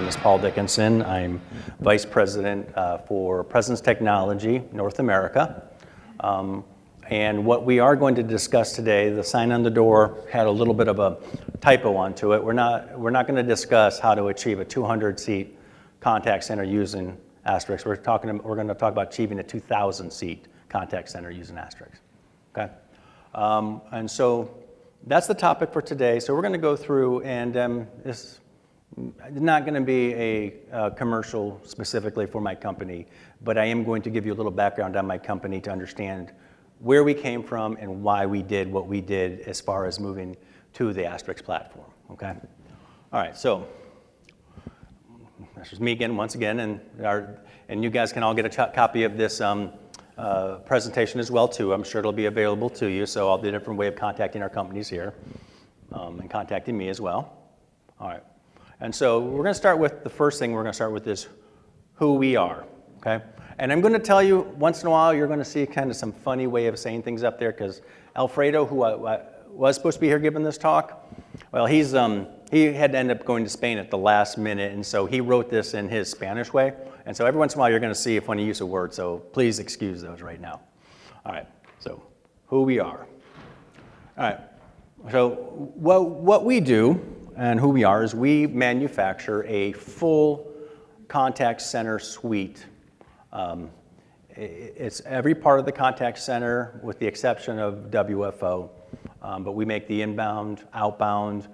name is Paul Dickinson. I'm Vice President for Presence Technology, North America. And what we are going to discuss today, the sign on the door had a little bit of a typo onto it. We're not going to discuss how to achieve a 200-seat contact center using Asterisk. We're going to talk about achieving a 2,000-seat contact center using Asterisk. Okay, and so that's the topic for today. So we're going to go through, and it's not going to be a commercial specifically for my company, but I am going to give you a little background on my company to understand where we came from and why we did what we did as far as moving to the Asterisk platform, okay? All right, so this is me again, once again, and you guys can all get a copy of this presentation as well too. I'm sure it'll be available to you, so all the different way of contacting our companies here and contacting me as well. All right, and so we're gonna start with, the first thing we're gonna start with is who we are, okay? And I'm going to tell you, once in a while, you're going to see kind of some funny way of saying things up there, because Alfredo, who I was supposed to be here giving this talk, well, he's he had to end up going to Spain at the last minute, and so he wrote this in his Spanish way. And so every once in a while, you're going to see a funny use of words, so please excuse those right now. All right, so who we are. All right, so what we do and who we are is we manufacture a full contact center suite. It's every part of the contact center with the exception of WFO, but we make the inbound, outbound,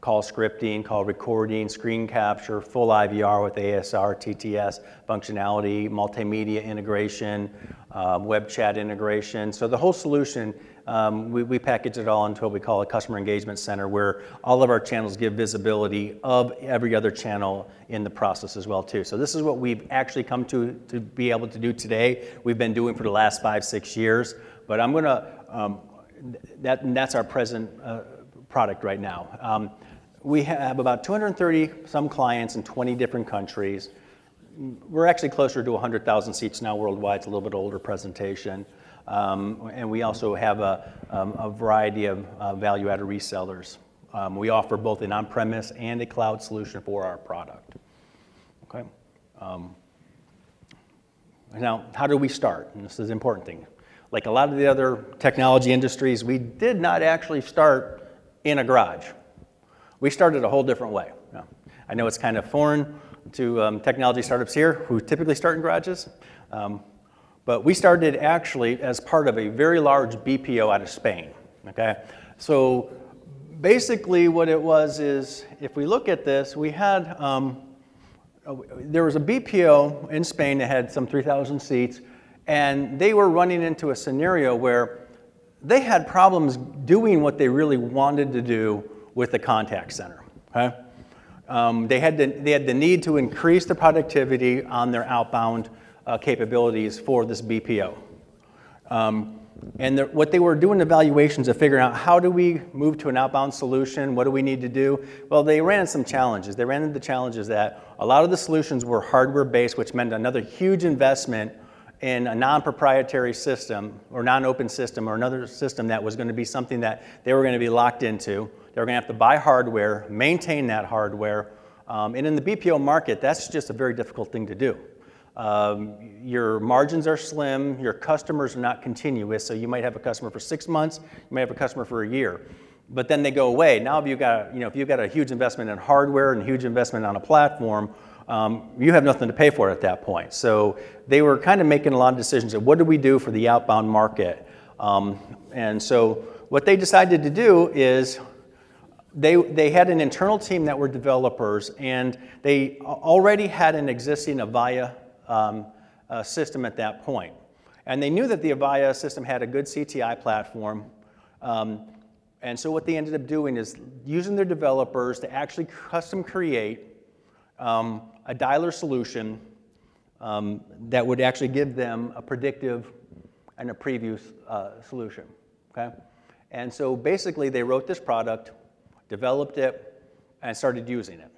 call scripting, call recording, screen capture, full IVR with ASR, TTS, functionality, multimedia integration, web chat integration. So the whole solution, we package it all into what we call a customer engagement center, where all of our channels give visibility of every other channel in the process as well too. So this is what we've actually come to be able to do today. We've been doing for the last 5-6 years, but I'm gonna, that's our present product right now. We have about 230 some clients in 20 different countries. We're actually closer to 100,000 seats now worldwide. It's a little bit older presentation. And we also have a variety of value-added resellers. We offer both an on-premise and a cloud solution for our product. Okay. Now, how do we start? And this is an important thing. Like a lot of the other technology industries, we did not actually start in a garage. We started a whole different way. Now, I know it's kind of foreign to technology startups here who typically start in garages. But we started actually as part of a very large BPO out of Spain, okay? So basically what it was is, if we look at this, we had, there was a BPO in Spain that had some 3,000 seats, and they were running into a scenario where they had problems doing what they really wanted to do with the contact center, okay? They had the need to increase the productivity on their outbound capabilities for this BPO. And what they were doing evaluations of figuring out how do we move to an outbound solution, what do we need to do? Well, they ran into some challenges. They ran into the challenges that a lot of the solutions were hardware-based, which meant another huge investment in a non-proprietary system or non-open system or another system that was going to be something that they were going to be locked into. They were going to have to buy hardware, maintain that hardware. And in the BPO market, that's just a very difficult thing to do. Your margins are slim, your customers are not continuous, so you might have a customer for 6 months, you might have a customer for a year, but then they go away. Now if you've got a huge investment in hardware and huge investment on a platform, you have nothing to pay for it at that point. So they were kind of making a lot of decisions of what do we do for the outbound market? And so what they decided to do is They had an internal team that were developers, and they already had an existing Avaya system at that point. And they knew that the Avaya system had a good CTI platform. And so what they ended up doing is using their developers to actually custom create a dialer solution that would actually give them a predictive and a preview solution. Okay? And so basically they wrote this product, developed it, and started using it.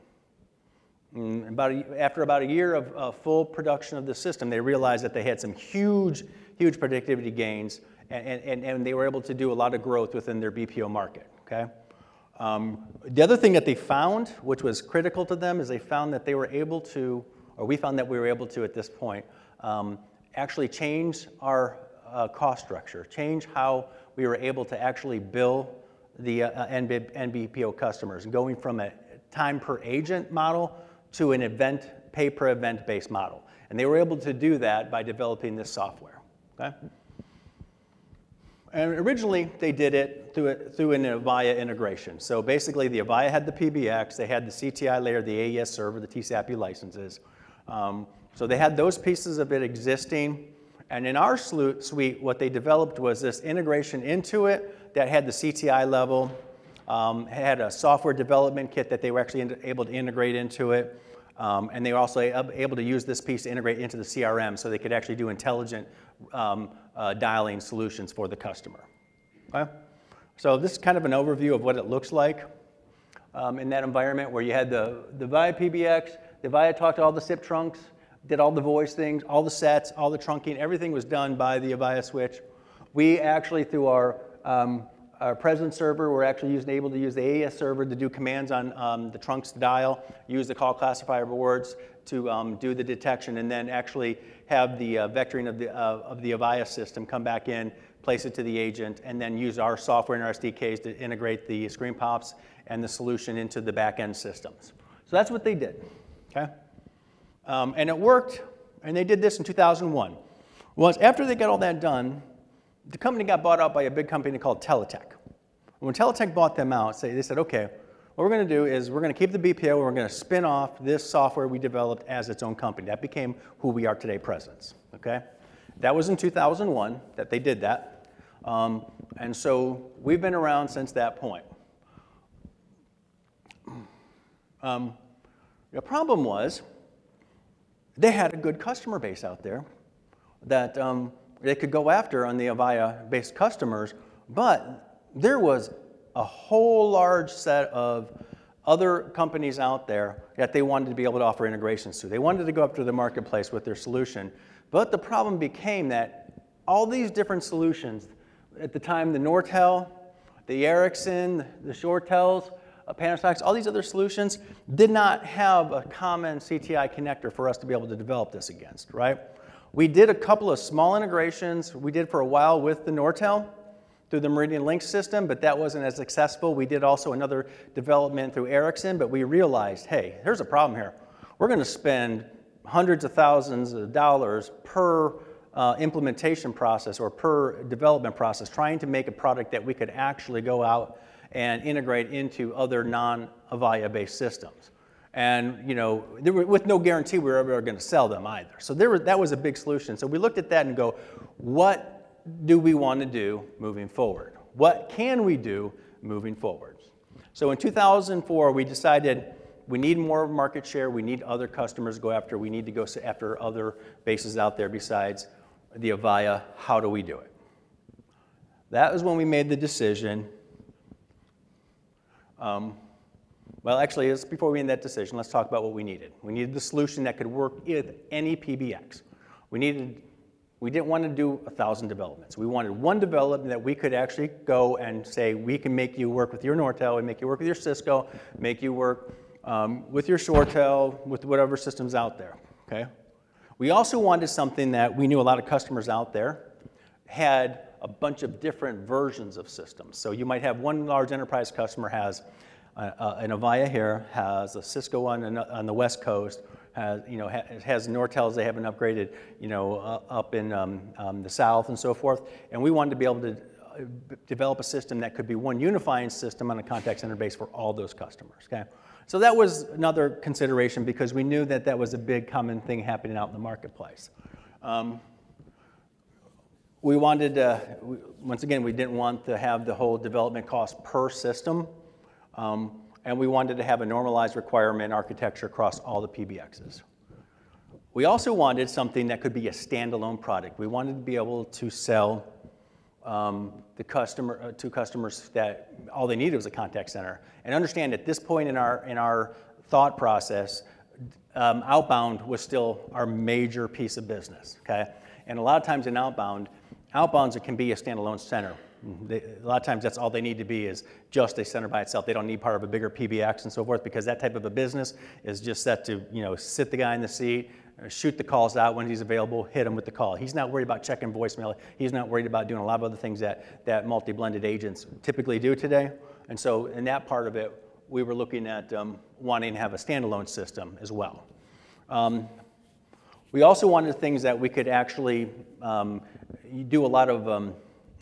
And after about a year of full production of the system, they realized that they had some huge, huge productivity gains, and they were able to do a lot of growth within their BPO market, okay? The other thing that they found, which was critical to them, is they found that they were able to, or we found that we were able to at this point, actually change our cost structure, change how we were able to actually bill the NBPO customers, going from a time per agent model to an event, pay per event based model. And they were able to do that by developing this software, okay? And originally, they did it through an Avaya integration. So basically, the Avaya had the PBX, they had the CTI layer, the AES server, the TSAPI licenses. So they had those pieces of it existing. And in our suite, what they developed was this integration into it that had the CTI level, had a software development kit that they were actually able to integrate into it. And they were also able to use this piece to integrate into the CRM so they could actually do intelligent dialing solutions for the customer. Okay? So this is kind of an overview of what it looks like in that environment where you had the Avaya PBX, the Avaya talked to all the SIP trunks, did all the voice things, all the sets, all the trunking, everything was done by the Avaya switch. We actually, through our Presence server, we're actually able to use the AES server to do commands on the trunks to dial, use the call classifier words to do the detection, and then actually have the vectoring of the Avaya system come back in, place it to the agent, and then use our software and our SDKs to integrate the screen pops and the solution into the back-end systems. So that's what they did, okay? And it worked, and they did this in 2001. Well, after they got all that done, the company got bought out by a big company called Teletech. When Teletech bought them out, they said, okay, what we're going to do is we're going to keep the BPO, and we're going to spin off this software we developed as its own company. That became who we are today, Presence. Okay? That was in 2001 that they did that. And so we've been around since that point. The problem was they had a good customer base out there that they could go after on the Avaya-based customers, but there was a whole large set of other companies out there that they wanted to be able to offer integrations to. They wanted to go up to the marketplace with their solution, but the problem became that all these different solutions, at the time the Nortel, the Ericsson, the ShoreTels, Panasonic, all these other solutions did not have a common CTI connector for us to be able to develop this against, right? We did a couple of small integrations. We did for a while with the Nortel through the Meridian Link system, but that wasn't as successful. We did also another development through Ericsson, but we realized, hey, here's a problem here. We're going to spend hundreds of thousands of dollars per implementation process or per development process trying to make a product that we could actually go out and integrate into other non-Avaya-based systems. And you know, with no guarantee we were ever going to sell them either. So that was a big solution. So we looked at that and go, what do we want to do moving forward? What can we do moving forward? So in 2004, we decided we need more market share. We need other customers to go after. We need to go after other bases out there besides the Avaya. How do we do it? That was when we made the decision. Well, actually, it's before we made that decision, let's talk about what we needed. We needed the solution that could work with any PBX. We didn't want to do 1,000 developments. We wanted one development that we could actually go and say, we can make you work with your Nortel, we make you work with your Cisco, make you work with your ShoreTel, with whatever systems out there, okay? We also wanted something that we knew a lot of customers out there had a bunch of different versions of systems. So you might have one large enterprise customer has an Avaya here, has a Cisco one on the West Coast, has Nortels they haven't upgraded, up in the South and so forth. And we wanted to be able to develop a system that could be one unifying system on a contact center base for all those customers, okay? So that was another consideration because we knew that that was a big common thing happening out in the marketplace. We wanted, once again, we didn't want to have the whole development cost per system. And we wanted to have a normalized requirement architecture across all the PBXs. We also wanted something that could be a standalone product. We wanted to be able to sell to customers that all they needed was a contact center. And understand at this point in our thought process, outbound was still our major piece of business, okay? And a lot of times in outbound, it can be a standalone center. A lot of times that's all they need to be is just a center by itself. They don't need part of a bigger PBX and so forth, because that type of a business is just set to, you know, sit the guy in the seat, shoot the calls out when he's available, hit him with the call. He's not worried about checking voicemail. He's not worried about doing a lot of other things that, multi-blended agents typically do today. And so in that part of it, we were looking at wanting to have a standalone system as well. We also wanted things that we could actually do a lot of,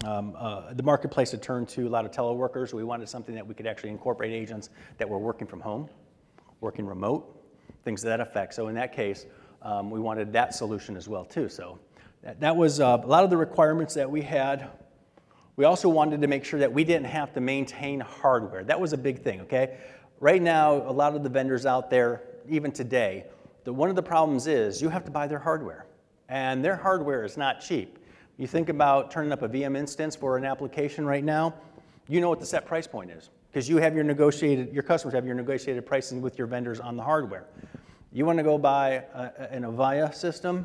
the marketplace had turned to a lot of teleworkers. We wanted something that we could actually incorporate agents that were working from home, working remote, things to that effect. So in that case, we wanted that solution as well too. So that was a lot of the requirements that we had. We also wanted to make sure that we didn't have to maintain hardware. That was a big thing, okay? Right now, a lot of the vendors out there, even today, one of the problems is you have to buy their hardware, and their hardware is not cheap. You think about turning up a VM instance for an application right now, you know what the set price point is, because you have your negotiated, your customers have your negotiated pricing with your vendors on the hardware. You want to go buy an Avaya system,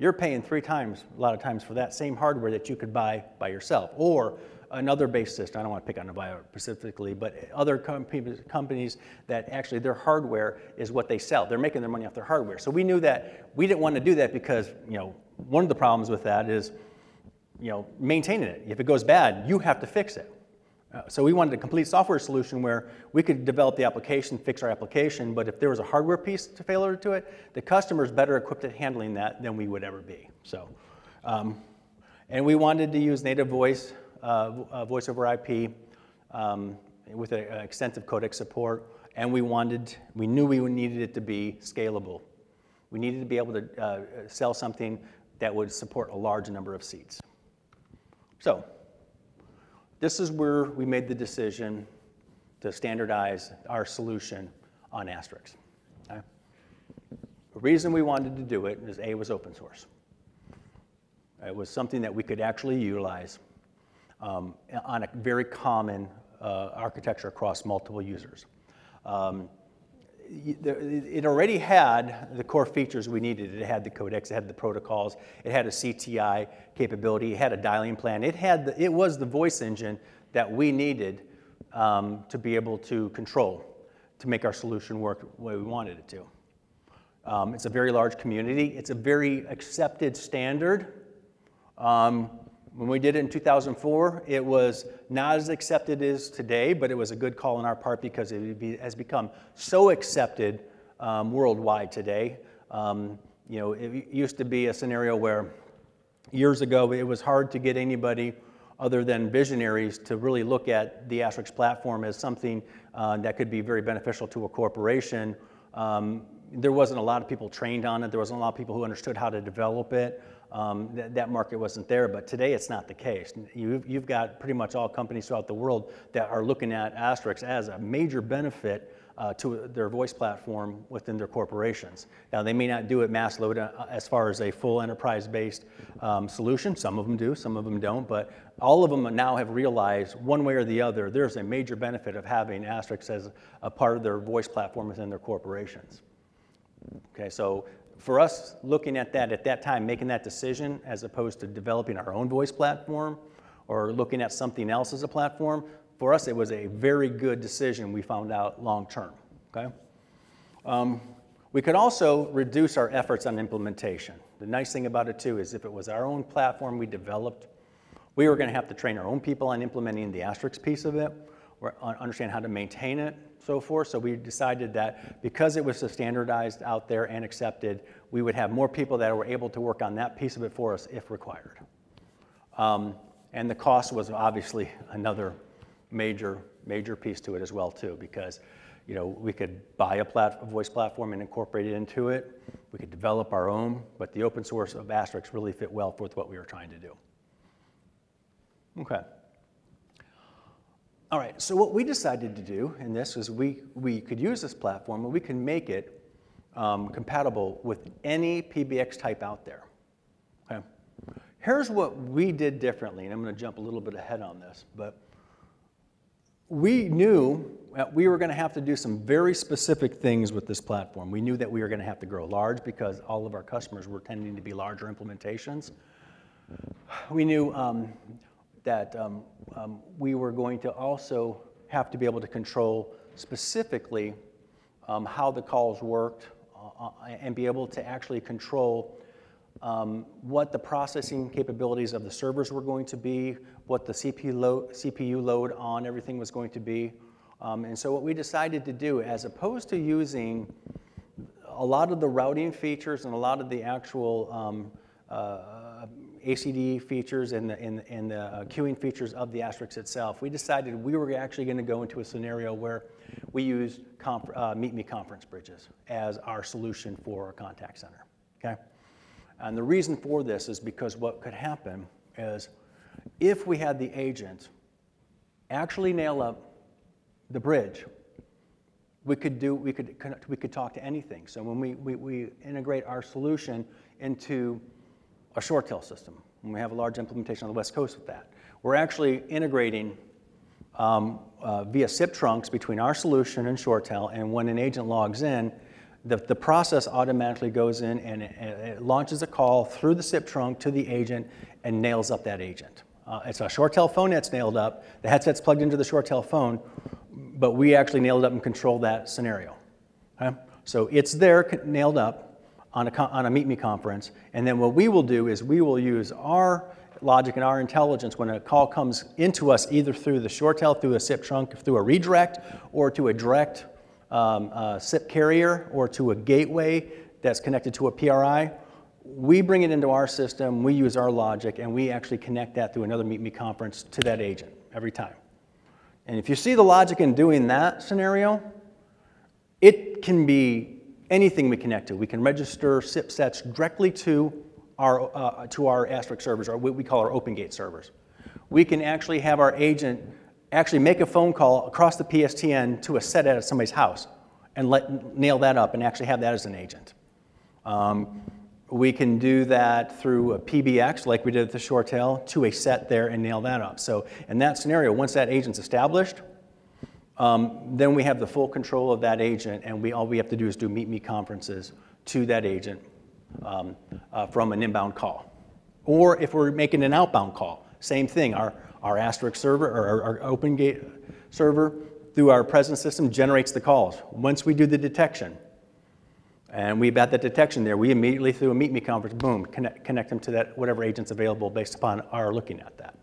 you're paying three times, a lot of times, for that same hardware that you could buy by yourself, or another base system. I don't want to pick on Avaya specifically, but other companies that actually their hardware is what they sell. They're making their money off their hardware. So we knew that we didn't want to do that, because, you know, one of the problems with that is, you know, maintaining it. If it goes bad, you have to fix it. So we wanted a complete software solution where we could develop the application, fix our application, but if there was a hardware piece to failure to it, the customer's better equipped at handling that than we would ever be. So, and we wanted to use native voice, voice over IP, with extensive codec support, and we knew we needed it to be scalable. We needed to be able to sell something that would support a large number of seats. So, this is where we made the decision to standardize our solution on Asterisk. Okay? The reason we wanted to do it is A, was open source. It was something that we could actually utilize on a very common architecture across multiple users. It already had the core features we needed. It had the codecs, it had the protocols, it had a CTI capability, it had a dialing plan. It was the voice engine that we needed to be able to control, to make our solution work the way we wanted it to. It's a very large community. It's a very accepted standard. When we did it in 2004, it was not as accepted as today, but it was a good call on our part, because it has become so accepted worldwide today. You know, it used to be a scenario where years ago it was hard to get anybody other than visionaries to really look at the Asterisk platform as something that could be very beneficial to a corporation. There wasn't a lot of people trained on it. There wasn't a lot of people who understood how to develop it. That market wasn't there, but today it's not the case. You've got pretty much all companies throughout the world that are looking at Asterisk as a major benefit to their voice platform within their corporations. Now, they may not do it mass load as far as a full enterprise-based solution. Some of them do, some of them don't, but all of them now have realized one way or the other there's a major benefit of having Asterisk as a part of their voice platform within their corporations. Okay, so for us, looking at that time, making that decision as opposed to developing our own voice platform or looking at something else as a platform, for us it was a very good decision, we found out long term. Okay? We could also reduce our efforts on implementation. The nice thing about it too is if it was our own platform we developed, we were going to have to train our own people on implementing the Asterisk piece of it, or understand how to maintain it, so forth. So we decided that because it was so standardized out there and accepted, we would have more people that were able to work on that piece of it for us if required. And the cost was obviously another major piece to it as well too, because, you know, we could buy a voice platform and incorporate it into it. We could develop our own, but the open source of Asterisk really fit well with what we were trying to do. Okay. All right, so what we decided to do in this was we could use this platform and we can make it compatible with any PBX type out there. Okay. Here's what we did differently, and I'm going to jump a little bit ahead on this, but we knew that we were going to have to do some very specific things with this platform. We knew that we were going to have to grow large because all of our customers were tending to be larger implementations. We knew that we were going to also have to be able to control specifically how the calls worked and be able to actually control what the processing capabilities of the servers were going to be, what the CPU load on everything was going to be. And so what we decided to do, as opposed to using a lot of the routing features and a lot of the actual ACD features and the queuing features of the Asterisk itself, we decided we were actually going to go into a scenario where we used Meet Me conference bridges as our solution for our contact center. Okay? And the reason for this is because what could happen is if we had the agent actually nail up the bridge, we could talk to anything. So when we integrate our solution into a ShoreTel system, and we have a large implementation on the West Coast with that, we're actually integrating via SIP trunks between our solution and ShoreTel, and when an agent logs in, the process automatically goes in and it launches a call through the SIP trunk to the agent and nails up that agent. It's a ShoreTel phone that's nailed up. The headset's plugged into the ShoreTel phone, but we actually nailed up and control that scenario. Okay? So it's there, nailed up, on a Meet Me conference, and then what we will do is we will use our logic and our intelligence when a call comes into us, either through the ShoreTel, through a SIP trunk, through a redirect, or to a direct SIP carrier, or to a gateway that's connected to a PRI. We bring it into our system, we use our logic, and we actually connect that through another Meet Me conference to that agent every time. And if you see the logic in doing that scenario, it can be anything we connect to. We can register SIP sets directly to our Asterisk servers, or what we call our OpenGate servers. We can actually have our agent actually make a phone call across the PSTN to a set at somebody's house and nail that up and actually have that as an agent. We can do that through a PBX, like we did at the ShoreTel, to a set there and nail that up. So in that scenario, once that agent's established, then we have the full control of that agent, and all we have to do is do Meet Me conferences to that agent from an inbound call. Or if we're making an outbound call, same thing. Our Asterisk server, or our OpenGate server, through our presence system, generates the calls. Once we do the detection, and we've got that detection there, we immediately, through a Meet Me conference, boom, connect them to that whatever agent's available based upon our looking at that.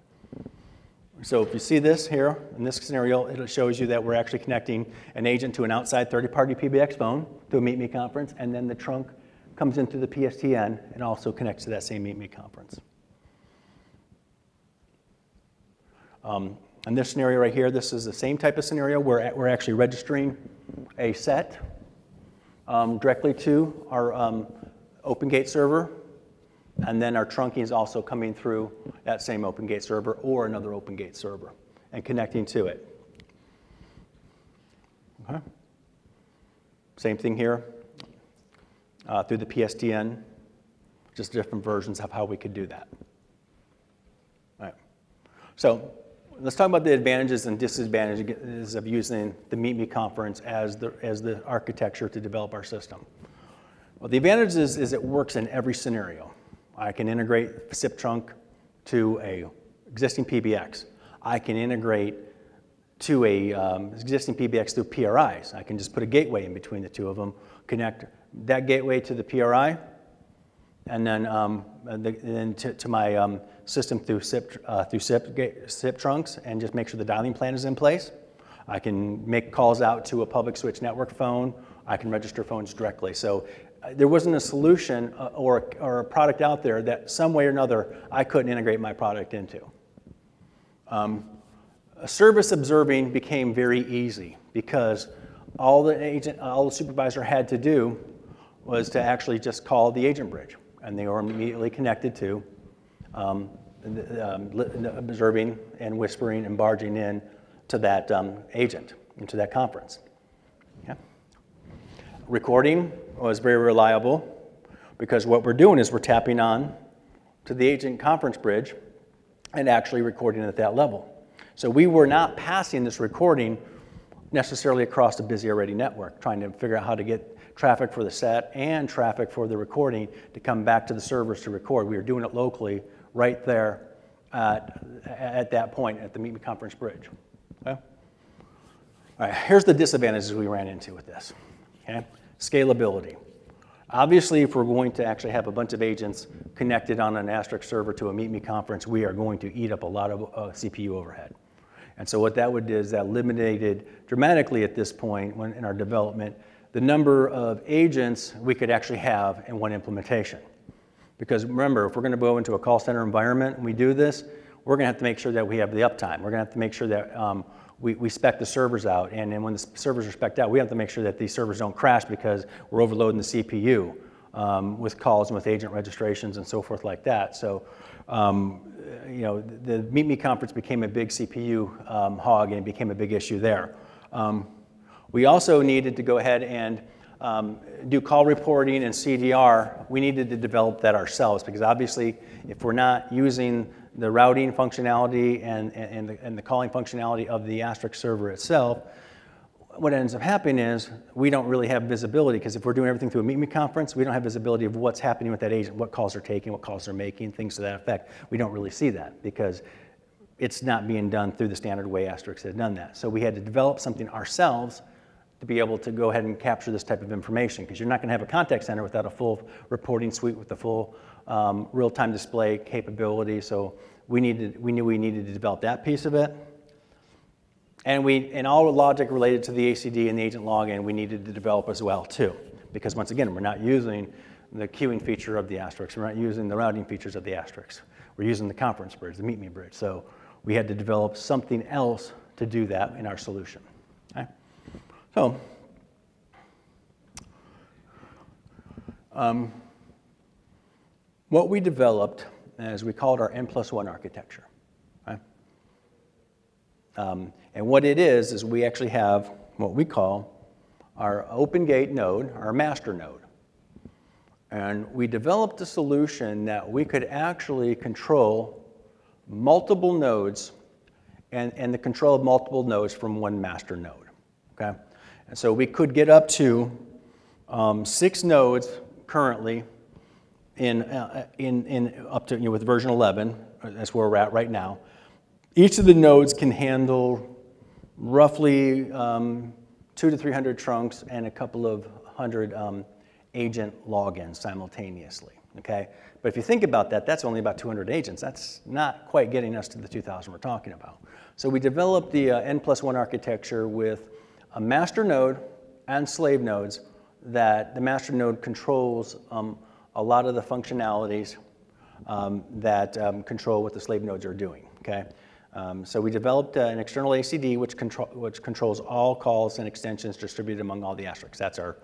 So if you see this here, in this scenario, it shows you that we're actually connecting an agent to an outside third-party PBX phone through a Meet Me conference, and then the trunk comes into the PSTN and also connects to that same Meet Me conference. And this scenario right here, this is the same type of scenario where we're actually registering a set directly to our OpenGate server, and then our trunking is also coming through that same OpenGate server or another OpenGate server and connecting to it. Okay. Same thing here through the PSTN, just different versions of how we could do that. All right. So let's talk about the advantages and disadvantages of using the Meet Me conference as the architecture to develop our system. Well, the advantage is it works in every scenario. I can integrate SIP trunk to an existing PBX. I can integrate to an existing PBX through PRIs. I can just put a gateway in between the two of them, connect that gateway to the PRI, and then to my system through SIP trunks, and just make sure the dialing plan is in place. I can make calls out to a public switch network phone. I can register phones directly. So there wasn't a solution or a product out there that some way or another I couldn't integrate my product into. Service observing became very easy because all the supervisor had to do was to actually just call the agent bridge, and they were immediately connected to observing and whispering and barging in to that agent and to that conference. Yeah. Recording was very reliable because what we're doing is we're tapping on to the agent conference bridge and actually recording at that level. So we were not passing this recording necessarily across a busy already network, trying to figure out how to get traffic for the set and traffic for the recording to come back to the servers to record. We were doing it locally right there at that point at the Meet Me Conference Bridge. Okay? All right, here's the disadvantages we ran into with this. Okay? Scalability. Obviously, if we're going to actually have a bunch of agents connected on an Asterisk server to a Meet Me conference, we are going to eat up a lot of CPU overhead. And so what that would do is that eliminated dramatically at this point when in our development the number of agents we could actually have in one implementation. Because remember, if we're going to go into a call center environment and we do this, we're going to have to make sure that we have the uptime. We're going to have to make sure that we spec the servers out, and then when the servers are spec'd out, we have to make sure that these servers don't crash because we're overloading the CPU with calls and with agent registrations and so forth like that. So, you know, the Meet Me conference became a big CPU hog, and it became a big issue there. We also needed to go ahead and do call reporting and CDR. We needed to develop that ourselves because obviously, if we're not using the routing functionality and the calling functionality of the Asterisk server itself, what ends up happening is we don't really have visibility because if we're doing everything through a Meet Me conference, we don't have visibility of what's happening with that agent, what calls they're taking, what calls they're making, things to that effect. We don't really see that because it's not being done through the standard way Asterisk had done that. So we had to develop something ourselves to be able to go ahead and capture this type of information because you're not going to have a contact center without a full reporting suite with the full real-time display capability. So we knew we needed to develop that piece of it. And all logic related to the ACD and the agent login, we needed to develop as well too. Because once again, we're not using the queuing feature of the Asterisk. We're not using the routing features of the Asterisk. We're using the conference bridge, the Meet Me bridge. So we had to develop something else to do that in our solution. Okay? So, what we developed is we called our N+1 architecture. Right? And what it is we actually have what we call our OpenGate node, our master node. And we developed a solution that we could actually control multiple nodes and the control of multiple nodes from one master node. Okay? And so we could get up to 6 nodes currently in up to, you know, with version 11, that's where we're at right now. Each of the nodes can handle roughly 200 to 300 trunks and a couple of hundred agent logins simultaneously, okay? But if you think about that, that's only about 200 agents. That's not quite getting us to the 2,000 we're talking about. So we developed the N+1 architecture with a master node and slave nodes that the master node controls a lot of the functionalities that control what the slave nodes are doing, okay? So we developed an external ACD which controls all calls and extensions distributed among all the Asterisks. That's our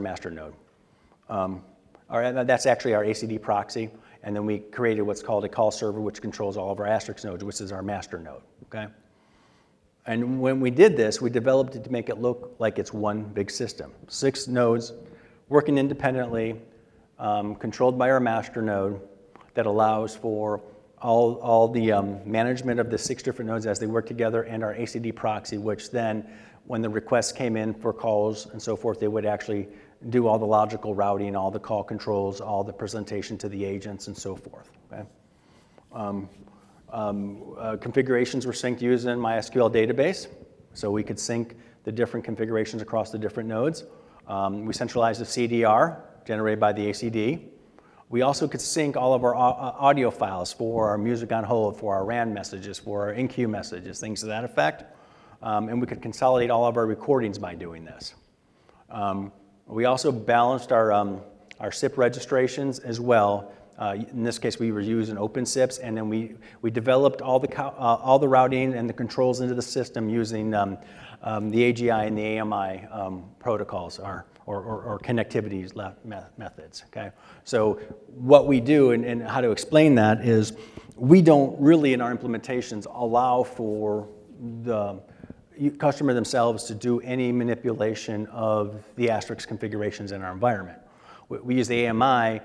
master node. That's actually our ACD proxy, and then we created what's called a call server which controls all of our Asterisk nodes, which is our master node, okay? And when we did this, we developed it to make it look like it's one big system. 6 nodes working independently, controlled by our master node that allows for all the management of the 6 different nodes as they work together and our ACD proxy, which then when the requests came in for calls and so forth, they would actually do all the logical routing, all the call controls, all the presentation to the agents and so forth. Okay? Configurations were synced using MySQL database, so we could sync the different configurations across the different nodes. We centralized the CDR generated by the ACD. We also could sync all of our audio files for our music on hold, for our RAN messages, for our in-queue messages, things to that effect. And we could consolidate all of our recordings by doing this. We also balanced our SIP registrations as well. In this case, we were using OpenSIPs, and then we developed all the routing and the controls into the system using the AGI and the AMI protocols, or connectivity methods, okay? So what we do, and how to explain that is, we don't really in our implementations allow for the customer themselves to do any manipulation of the Asterisk configurations in our environment. We use the AMI,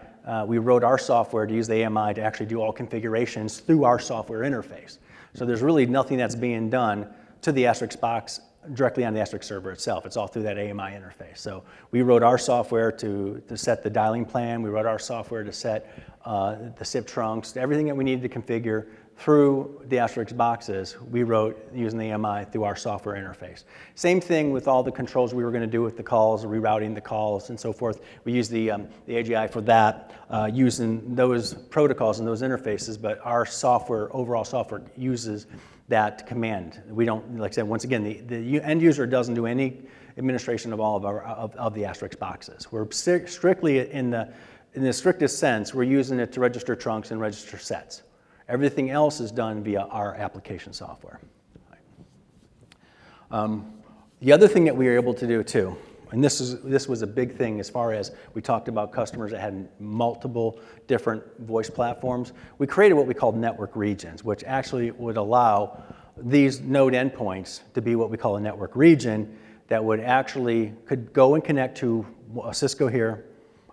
we wrote our software to use the AMI to actually do all configurations through our software interface. So there's really nothing that's being done to the Asterisk box directly on the Asterisk server itself. It's all through that AMI interface. So we wrote our software to set the dialing plan. We wrote our software to set the SIP trunks, everything that we needed to configure through the Asterisk boxes, we wrote using the AMI through our software interface. Same thing with all the controls we were going to do with the calls, rerouting the calls and so forth. We used the AGI for that, using those protocols and those interfaces, but our software, overall software, uses that command. We don't, like I said, once again, the end user doesn't do any administration of all of the Asterisk boxes. We're strictly, in the strictest sense, we're using it to register trunks and register sets. Everything else is done via our application software. The other thing that we were able to do too, and this was a big thing as far as we talked about customers that had multiple different voice platforms, we created what we called network regions, which actually would allow these node endpoints to be what we call a network region that would actually could go and connect to a Cisco here,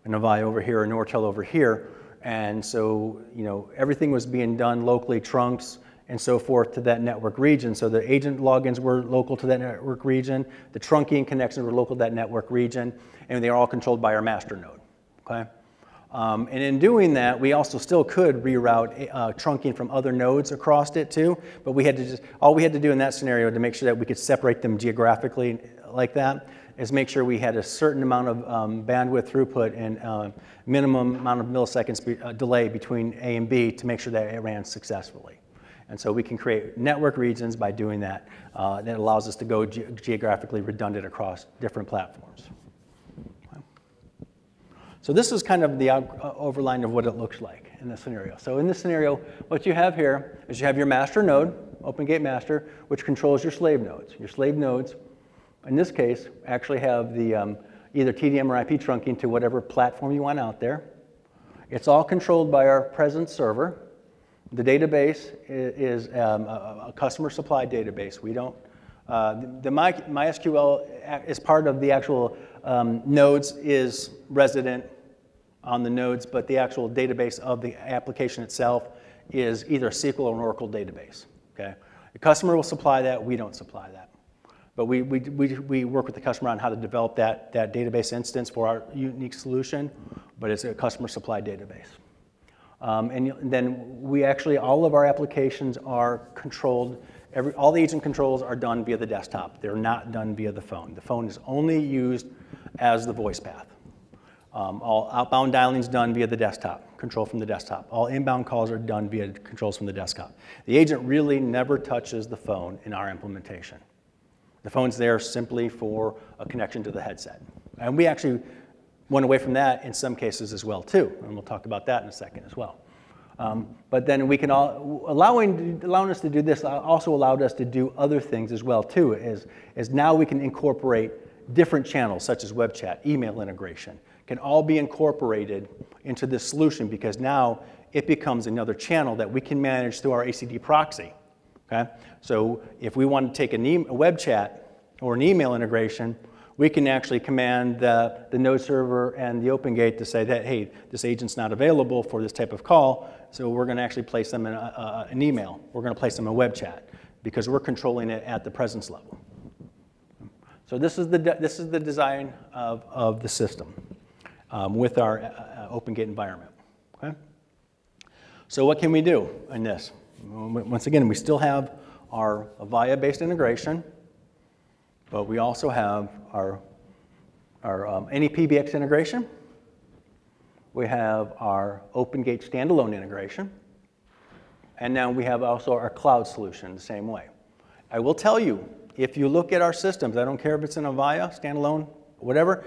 an Avaya over here, a Nortel over here. And so, you know, everything was being done locally, trunks and so forth to that network region. So the agent logins were local to that network region. The trunking connections were local to that network region. And they are all controlled by our master node, okay? And in doing that, we also still could reroute trunking from other nodes across it too, but we had to just, all we had to do in that scenario to make sure that we could separate them geographically like that is make sure we had a certain amount of bandwidth throughput and minimum amount of milliseconds delay between A and B to make sure that it ran successfully. And so we can create network regions by doing that. That allows us to go geographically redundant across different platforms. Okay. So this is kind of the overline of what it looks like in this scenario. So in this scenario, what you have here is you have your master node, OpenGate master, which controls your slave nodes. Your slave nodes in this case, actually have the either TDM or IP trunking to whatever platform you want out there. It's all controlled by our Presence server. The database is a customer supply database. We don't, the MySQL is part of the actual nodes is resident on the nodes, but the actual database of the application itself is either a SQL or an Oracle database, okay? The customer will supply that, we don't supply that. But we work with the customer on how to develop that database instance for our unique solution, but it's a customer supply database. And then we actually, all of our applications are controlled, all the agent controls are done via the desktop. They're not done via the phone. The phone is only used as the voice path. All outbound dialing is done via the desktop, control from the desktop. All inbound calls are done via controls from the desktop. The agent really never touches the phone in our implementation. The phone's there simply for a connection to the headset. And we actually went away from that in some cases as well too, and we'll talk about that in a second as well. But then we can, allowing us to do this also allowed us to do other things as well too, is now we can incorporate different channels such as web chat, email integration, can all be incorporated into this solution because now it becomes another channel that we can manage through our ACD proxy. Okay? So if we want to take a web chat or an email integration, we can actually command the node server and the OpenGate to say that, hey, this agent's not available for this type of call, so we're going to actually place them in an email. We're going to place them in a web chat because we're controlling it at the presence level. So this is the design of the system with our OpenGate environment. Okay? So what can we do in this? Once again, we still have our Avaya-based integration, but we also have our any PBX integration. We have our OpenGate standalone integration, and now we have also our cloud solution the same way. I will tell you, if you look at our systems, I don't care if it's an Avaya, standalone, whatever,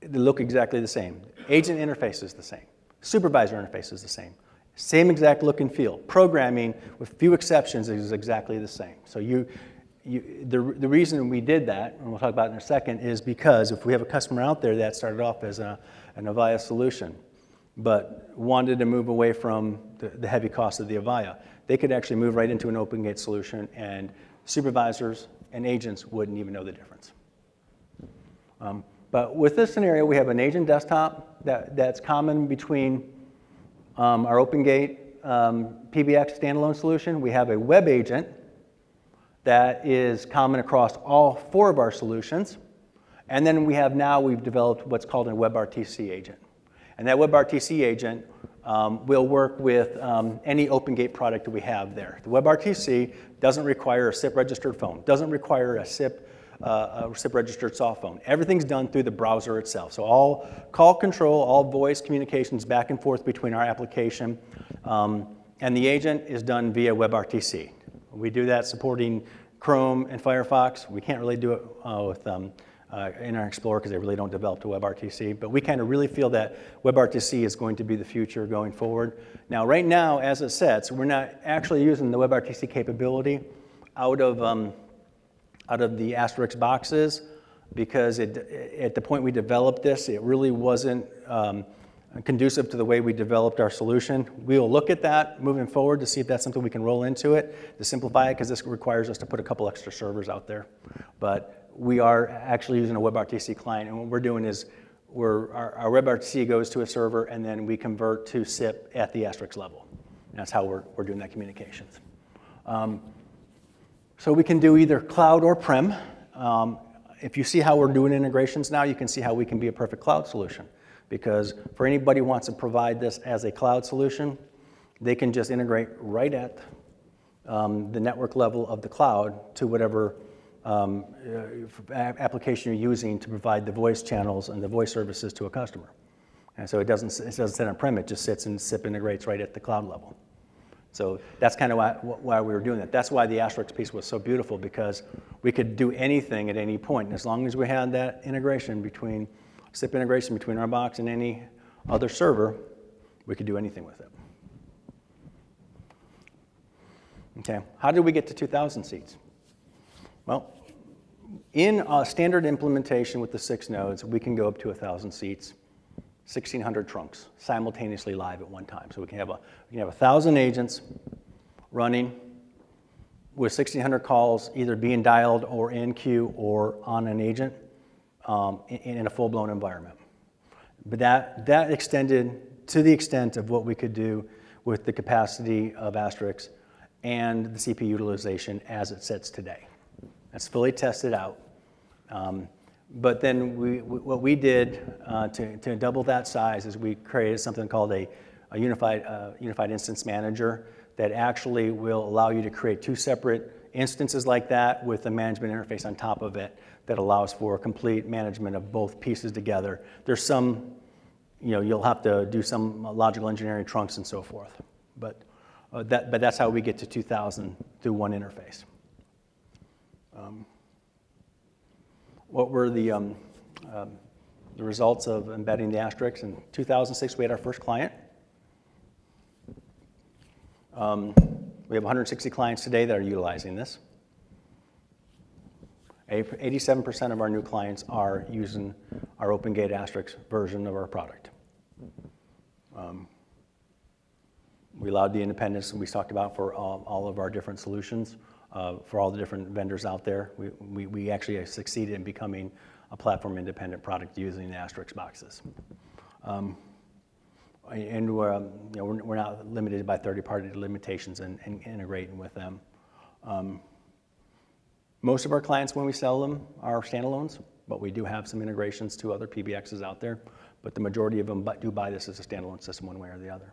they look exactly the same. Agent interface is the same. Supervisor interface is the same. Same exact look and feel. Programming, with few exceptions, is exactly the same. So the reason we did that, and we'll talk about it in a second, is because if we have a customer out there that started off as an Avaya solution, but wanted to move away from the heavy cost of the Avaya, they could actually move right into an OpenGate solution, and supervisors and agents wouldn't even know the difference. But with this scenario, we have an agent desktop that's common between our OpenGate PBX standalone solution. We have a web agent that is common across all four of our solutions. And then we've developed what's called a WebRTC agent. And that WebRTC agent will work with any OpenGate product that we have there. The WebRTC doesn't require a SIP registered phone, doesn't require a SIP registered soft phone. Everything's done through the browser itself. So all call control, all voice communications back and forth between our application and the agent is done via WebRTC. We do that supporting Chrome and Firefox. We can't really do it with in our Explorer because they really don't develop to WebRTC, but we kind of really feel that WebRTC is going to be the future going forward. Now, right now, as it sits, we're not actually using the WebRTC capability out of the Asterisk boxes because at the point we developed this, it really wasn't conducive to the way we developed our solution. We will look at that moving forward to see if that's something we can roll into it to simplify it because this requires us to put a couple extra servers out there. But we are actually using a WebRTC client, and what we're doing is our WebRTC goes to a server and then we convert to SIP at the Asterisk level. And that's how we're doing that communications. So we can do either cloud or prem. If you see how we're doing integrations now, you can see how we can be a perfect cloud solution. Because for anybody who wants to provide this as a cloud solution, they can just integrate right at the network level of the cloud to whatever application you're using to provide the voice channels and the voice services to a customer. And so it doesn't sit on-prem, it just sits and SIP integrates right at the cloud level. So that's kind of why we were doing that. That's why the Asterisk piece was so beautiful, because we could do anything at any point. And as long as we had that integration between SIP integration between our box and any other server, we could do anything with it. Okay, how did we get to 2,000 seats? Well, in a standard implementation with the 6 nodes, we can go up to 1,000 seats, 1,600 trunks simultaneously live at one time. So we can have 1,000 agents running with 1,600 calls either being dialed or in queue or on an agent. In a full-blown environment. But that extended to the extent of what we could do with the capacity of Asterisk and the CPU utilization as it sits today. That's fully tested out. But then what we did to double that size is we created something called a unified instance manager that actually will allow you to create 2 separate instances like that with a management interface on top of it that allows for complete management of both pieces together. There's some, you'll have to do some logical engineering trunks and so forth. But that's how we get to 2,000 through one interface. What were the results of embedding the Asterisk? In 2006, we had our first client. We have 160 clients today that are utilizing this. 87% of our new clients are using our OpenGate Asterisk version of our product. We allowed the independence we talked about for all of our different solutions, for all the different vendors out there. We actually have succeeded in becoming a platform-independent product using the Asterisk boxes. And we're not limited by third-party limitations and integrating with them. Most of our clients, when we sell them, are standalones, but we do have some integrations to other PBXs out there. But the majority of them do buy this as a standalone system one way or the other.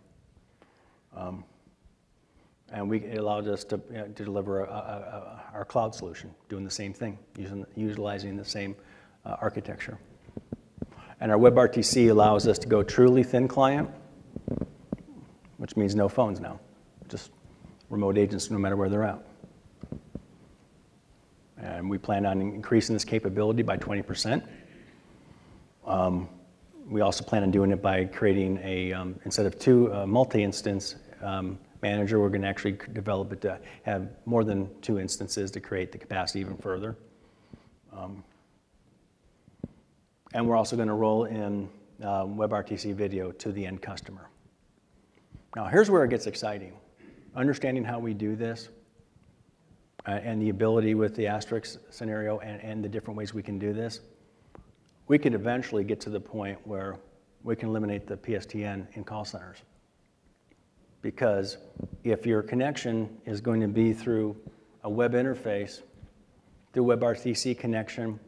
It allowed us to deliver our cloud solution, doing the same thing, utilizing the same architecture. And our WebRTC allows us to go truly thin client, which means no phones now, just remote agents no matter where they're at. And we plan on increasing this capability by 20%. We also plan on doing it by creating instead of 2 multi-instance manager, we're going to actually develop it to have more than 2 instances to create the capacity even further. And we're also going to roll in WebRTC video to the end customer. Now, here's where it gets exciting. Understanding how we do this and the ability with the Asterisk scenario and the different ways we can do this, we could eventually get to the point where we can eliminate the PSTN in call centers. Because if your connection is going to be through a web interface through WebRTC connection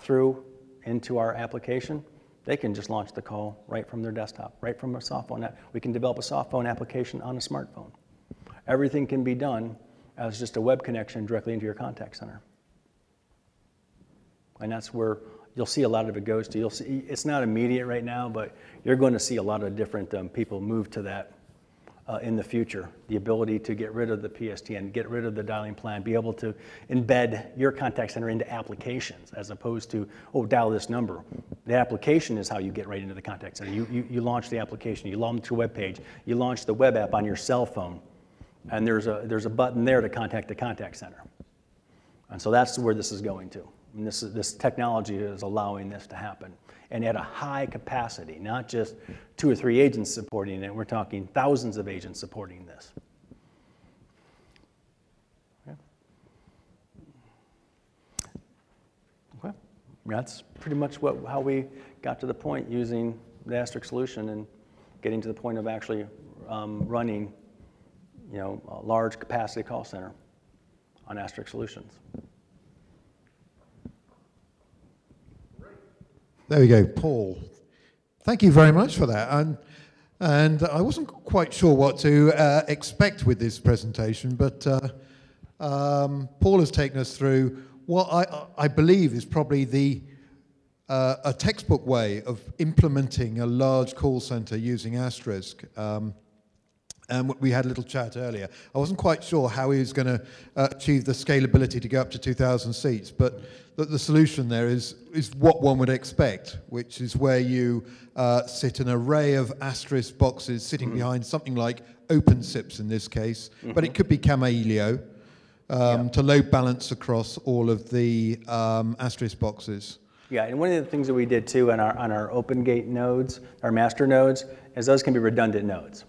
through into our application, they can just launch the call right from their desktop, right from a soft phone app. We can develop a soft phone application on a smartphone. Everything can be done as just a web connection directly into your contact center. And that's where you'll see a lot of it goes to. You'll see, it's not immediate right now, but you're going to see a lot of different people move to that in the future. The ability to get rid of the PSTN, get rid of the dialing plan, be able to embed your contact center into applications as opposed to, oh, dial this number. The application is how you get right into the contact center. You launch the application, you launch your web page, you launch the web app on your cell phone, and there's a button there to contact the contact center. And so that's where this is going to. And this technology is allowing this to happen, and at a high capacity, not just 2 or 3 agents supporting it. We're talking thousands of agents supporting this. Okay. Okay. That's pretty much how we got to the point using the Asterisk solution and getting to the point of actually running, you know, a large capacity call center on Asterisk solutions. There we go, Paul. Thank you very much for that. And I wasn't quite sure what to expect with this presentation, but Paul has taken us through what I believe is probably a textbook way of implementing a large call center using Asterisk. And we had a little chat earlier. I wasn't quite sure how he was going to achieve the scalability to go up to 2,000 seats, but the solution there is what one would expect, which is where you sit an array of Asterisk boxes sitting behind something like OpenSIPs in this case, but it could be Kamailio to load balance across all of the Asterisk boxes. Yeah, and one of the things that we did too on our OpenGate nodes, our master nodes, is those can be redundant nodes.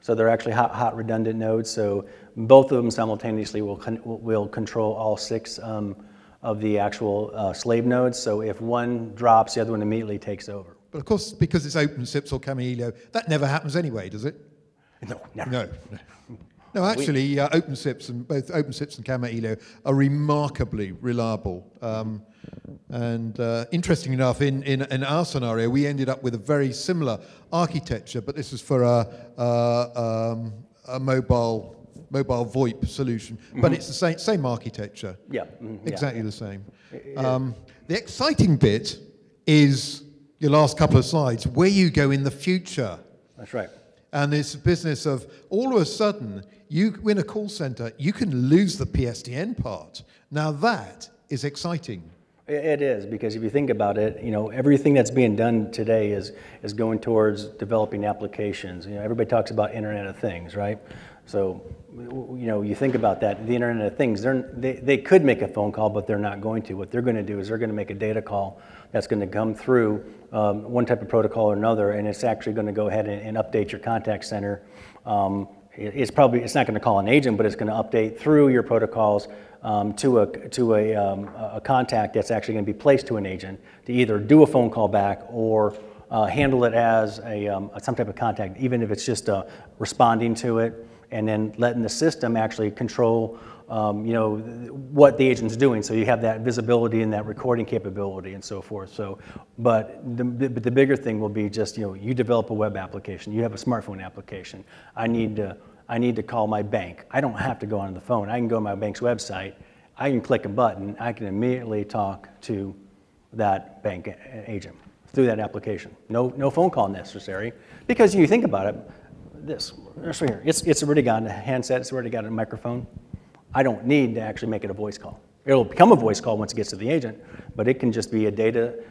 So they're actually hot redundant nodes. So both of them simultaneously will control all 6 of the actual slave nodes. So if one drops, the other one immediately takes over. But of course, because it's OpenSIPs or Kamailio, that never happens anyway, does it? No, never. No, actually, OpenSIPs and both OpenSIPs and Kamailio are remarkably reliable. And interesting enough, in our scenario, we ended up with a very similar architecture, but this is for a mobile VoIP solution. But it's the same architecture. Yeah, exactly the same. The exciting bit is your last couple of slides, where you go in the future. That's right. And this business of all of a sudden, you win a call center, you can lose the PSTN part. Now that is exciting. It is, because if you think about it, you know, everything that's being done today is going towards developing applications. You know, everybody talks about Internet of Things, right? So, you know, you think about that, the Internet of Things, they could make a phone call, but they're not going to. What they're going to do is they're going to make a data call that's going to come through one type of protocol or another, and it's actually going to go ahead and update your contact center. It's not going to call an agent, but it's going to update through your protocols to a contact that's actually going to be placed to an agent to either do a phone call back or handle it as some type of contact, even if it's just responding to it and then letting the system actually control you know, what the agent's doing, so you have that visibility and that recording capability and so forth. So, but the bigger thing will be just, you know, you develop a web application, you have a smartphone application. I need to call my bank. I don't have to go on the phone. I can go to my bank's website. I can click a button. I can immediately talk to that bank agent through that application. No phone call necessary, because you think about it, this right here. It's already got a handset. It's already got a microphone. I don't need to actually make it a voice call. It'll become a voice call once it gets to the agent, but it can just be a data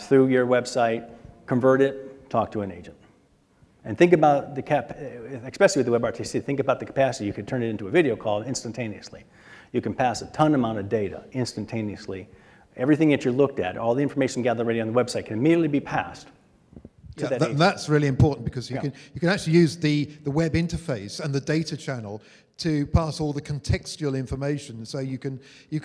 through your website, convert it, talk to an agent. And think about the especially with the WebRTC, think about the capacity. You can turn it into a video call instantaneously. You can pass a ton amount of data instantaneously. Everything that you looked at, all the information gathered already on the website can immediately be passed. Yeah, that's really important, because you can actually use the web interface and the data channel to pass all the contextual information, so you can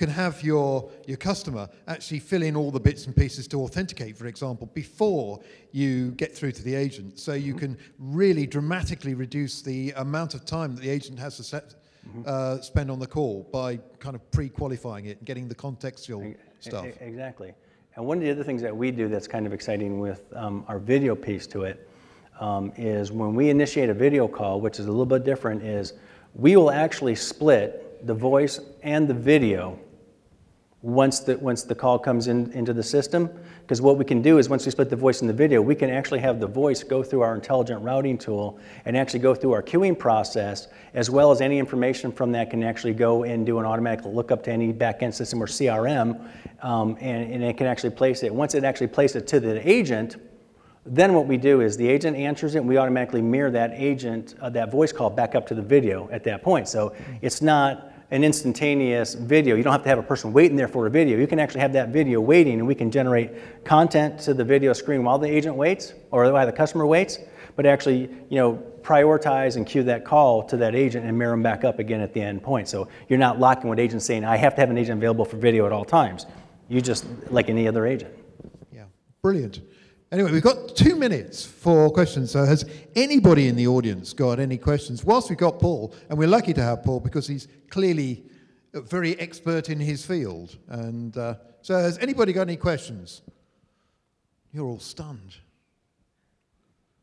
have your customer actually fill in all the bits and pieces to authenticate, for example, before you get through to the agent. So you can really dramatically reduce the amount of time that the agent has to spend on the call by kind of pre-qualifying it and getting the contextual stuff. Exactly. And one of the other things that we do that's kind of exciting with our video piece to it is when we initiate a video call, which is a little bit different, is we will actually split the voice and the video once the call comes into the system. Because what we can do is once we split the voice and the video, we can actually have the voice go through our intelligent routing tool and actually go through our queuing process, as well as any information from that can actually go and do an automatic lookup to any back-end system or CRM, and it can actually place it. Once it actually places it to the agent, then what we do is the agent answers it and we automatically mirror that agent, that voice call back up to the video at that point. So it's not an instantaneous video. You don't have to have a person waiting there for a video. You can actually have that video waiting, and we can generate content to the video screen while the agent waits or while the customer waits, but actually, you know, prioritize and queue that call to that agent and mirror them back up again at the end point. So you're not locking with agents saying, I have to have an agent available for video at all times. You just, like any other agent. Yeah, brilliant. Anyway, we've got 2 minutes for questions. So has anybody in the audience got any questions? Whilst we've got Paul, and we're lucky to have Paul because he's clearly very expert in his field. And so has anybody got any questions? You're all stunned.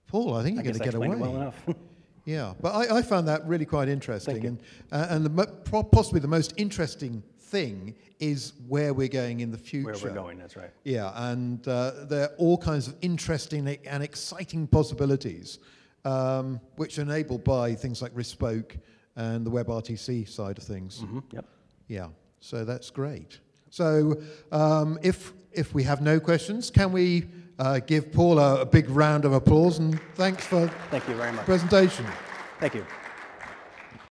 Paul, I think you're going to get away. Well enough. Yeah, but I found that really quite interesting. And possibly the most interesting thing is where we're going in the future. Where we're going, that's right. Yeah, and there are all kinds of interesting and exciting possibilities, which are enabled by things like RISC-spoke and the WebRTC side of things. Mm-hmm, yep. Yeah, so that's great. So if we have no questions, can we give Paul a big round of applause and thanks for the presentation. Thank you very much. Thank you.